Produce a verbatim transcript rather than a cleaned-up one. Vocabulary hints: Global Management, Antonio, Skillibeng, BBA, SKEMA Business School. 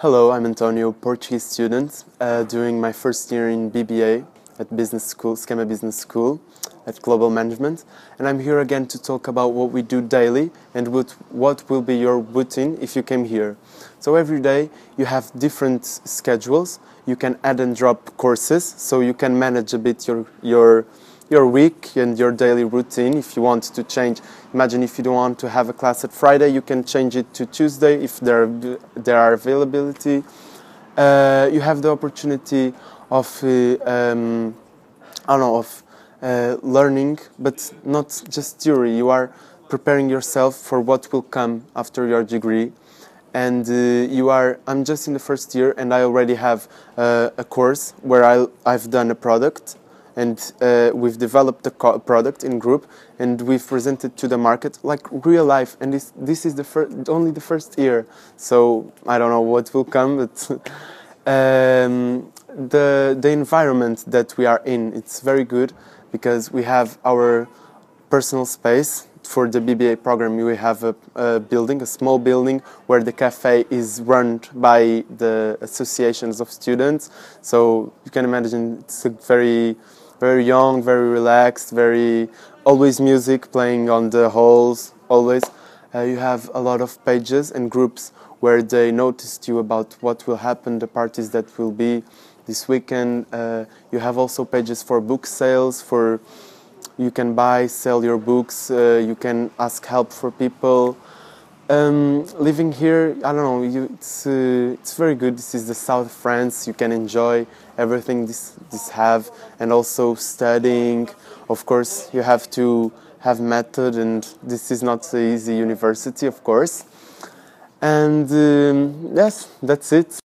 Hello, I'm Antonio, Portuguese student, uh, doing my first year in B B A at Business School, SKEMA Business School at Global Management, and I'm here again to talk about what we do daily and what, what will be your routine if you came here. So every day you have different schedules, you can add and drop courses, so you can manage a bit your, your, your week and your daily routine if you want to change. Imagine if you don't want to have a class at Friday, you can change it to Tuesday if there, there are availability. Uh, you have the opportunity of, uh, um, I don't know, of uh, learning, but not just theory. You are preparing yourself for what will come after your degree. And uh, you are, I'm just in the first year and I already have uh, a course where I, I've done a product. And uh, we've developed a co product in group, and we've presented to the market like real life. And this this is the first, only the first year, so I don't know what will come. But um, the the environment that we are in, it's very good because we have our personal space. For the B B A program, we have a, a building, a small building, where the cafe is run by the associations of students. So you can imagine it's a very very young, very relaxed, very always music playing on the halls, always. Uh, you have a lot of pages and groups where they noticed you about what will happen, the parties that will be this weekend. Uh, you have also pages for book sales, for you can buy, sell your books, uh, you can ask help for people. Um, living here, I don't know, you, it's, uh, it's very good. This is the south of France, you can enjoy everything this, this have, and also studying. Of course, you have to have method, and this is not an easy university, of course. And um, yes, that's it.